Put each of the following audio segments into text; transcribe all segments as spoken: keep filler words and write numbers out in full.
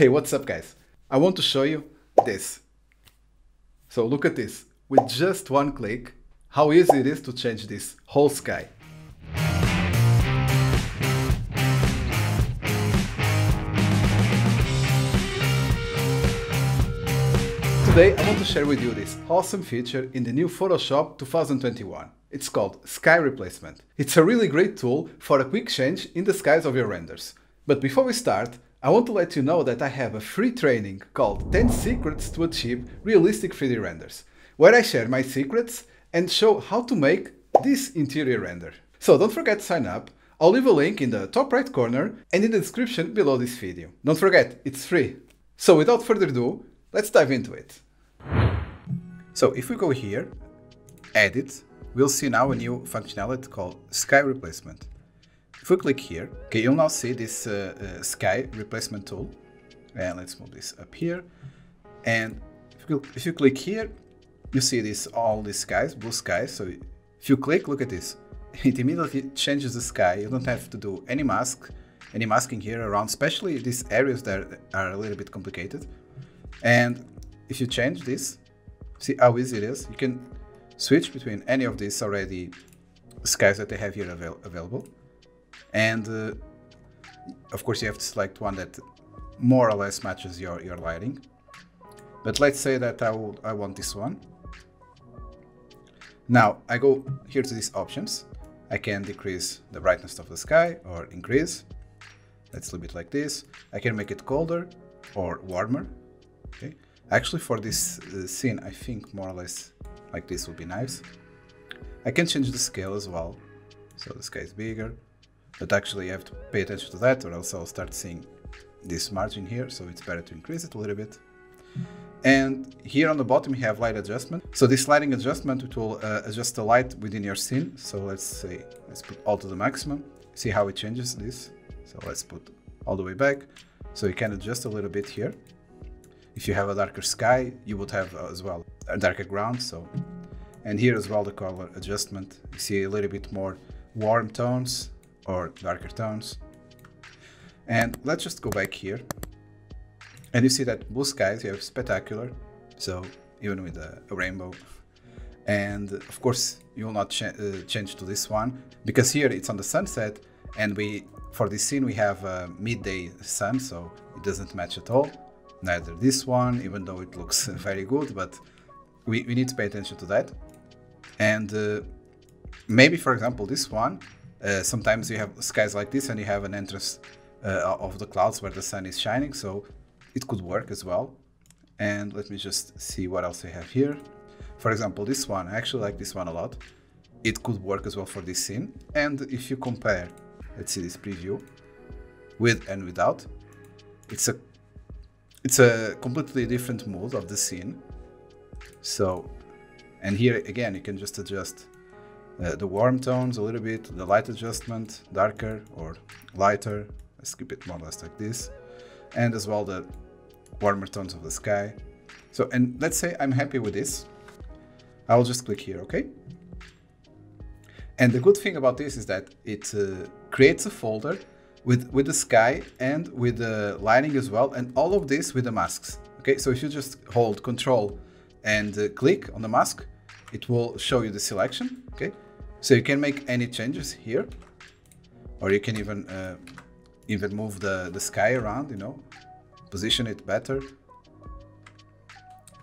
Hey, what's up guys? I want to show you this. So look at this. With just one click, how easy it is to change this whole sky. Today I want to share with you this awesome feature in the new Photoshop two thousand twenty-one. It's called Sky Replacement. It's a really great tool for a quick change in the skies of your renders. But before we start, I want to let you know that I have a free training called ten Secrets to Achieve Realistic three D Renders, where I share my secrets and show how to make this interior render. So don't forget to sign up. I'll leave a link in the top right corner and in the description below this video. Don't forget, it's free. So without further ado, let's dive into it. So if we go here, edit, we'll see now a new functionality called Sky Replacement. If we click here, okay, you'll now see this uh, uh, Sky Replacement tool. And let's move this up here. And if you, if you click here, you see this all these skies, blue skies. So if you click, look at this. It immediately changes the sky. You don't have to do any mask, any masking here around, especially these areas that are a little bit complicated. And if you change this, see how easy it is. You can switch between any of these already skies that they have here avail available. And uh, of course you have to select one that more or less matches your, your lighting. But let's say that I, will, I want this one. Now I go here to these options. I can decrease the brightness of the sky or increase. Let's leave it like this. I can make it colder or warmer. Okay. Actually, for this uh, scene, I think more or less like this would be nice. I can change the scale as well, so the sky is bigger. But actually, you have to pay attention to that, or else I'll start seeing this margin here. So it's better to increase it a little bit. And here on the bottom, you have light adjustment. So this lighting adjustment, it will uh, adjust the light within your scene. So let's say let's put all to the maximum. See how it changes this. So let's put all the way back. So you can adjust a little bit here. If you have a darker sky, you would have uh, as well a darker ground. So, and here as well the color adjustment. You see a little bit more warm tones or darker tones. And let's just go back here. And you see that blue skies, you have spectacular. So even with a, a rainbow. And of course, you will not ch uh, change to this one because here it's on the sunset. And we, for this scene, we have a midday sun, so it doesn't match at all. Neither this one, even though it looks very good, but we, we need to pay attention to that. And uh, maybe, for example, this one, uh, sometimes you have skies like this and you have an entrance uh, of the clouds where the sun is shining, so it could work as well. And let me just see what else I have here. For example, this one, I actually like this one a lot. It could work as well for this scene. And if you compare, let's see this preview, with and without, it's a It's a completely different mood of the scene. So, and here again, you can just adjust uh, the warm tones a little bit, the light adjustment, darker or lighter. Let's keep it more or less like this. And as well, the warmer tones of the sky. So, and let's say I'm happy with this. I will just click here, okay? And the good thing about this is that it uh, creates a folder With, with the sky and with the lighting as well, and all of this with the masks. Okay, so if you just hold Control and uh, click on the mask, it will show you the selection. Okay, so you can make any changes here, or you can even uh, even move the the sky around. You know, position it better,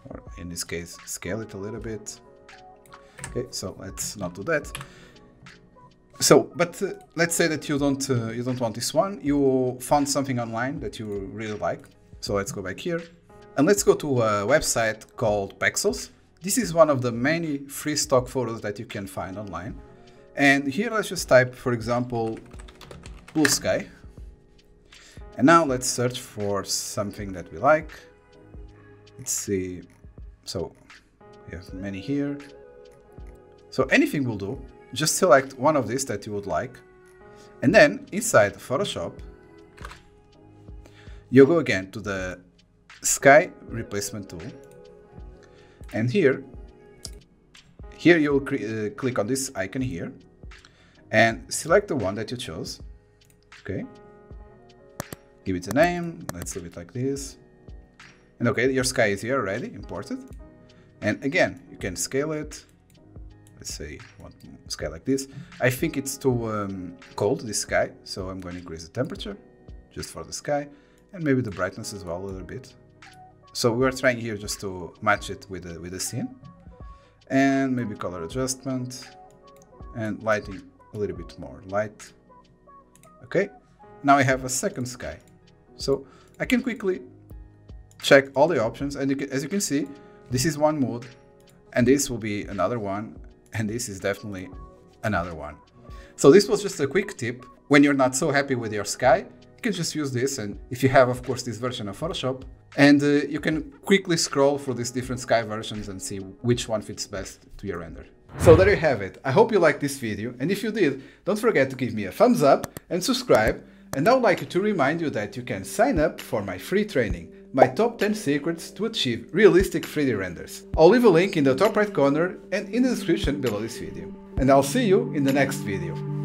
or in this case, scale it a little bit. Okay, so let's not do that. So, but uh, let's say that you don't uh, you don't want this one. You found something online that you really like. So let's go back here and let's go to a website called Pexels. This is one of the many free stock photos that you can find online. And here let's just type, for example, blue sky. And now let's search for something that we like. Let's see. So we have many here. So anything will do. Just select one of these that you would like, and then inside Photoshop, you go again to the Sky Replacement tool, and here, here you'll uh, click on this icon here, and select the one that you chose, okay, give it a name, let's leave it like this. And okay, your sky is here already, imported. And again, you can scale it. Let's say one sky like this. I think it's too um, cold, this sky, so I'm going to increase the temperature just for the sky, and maybe the brightness as well a little bit. So we are trying here just to match it with the, with the scene, and maybe color adjustment and lighting a little bit more light. Okay, now I have a second sky, so I can quickly check all the options, and you can, as you can see, this is one mood, and this will be another one, and this is definitely another one. So this was just a quick tip. When you're not so happy with your sky, you can just use this, and if you have, of course, this version of Photoshop, and uh, you can quickly scroll through these different sky versions and see which one fits best to your render. So there you have it. I hope you liked this video, and if you did, don't forget to give me a thumbs up and subscribe, and I would like to remind you that you can sign up for my free training, my top ten secrets to achieve realistic three D renders. I'll leave a link in the top right corner and in the description below this video. And I'll see you in the next video.